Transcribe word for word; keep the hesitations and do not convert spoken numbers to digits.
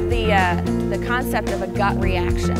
have the, uh, the concept of a gut reaction.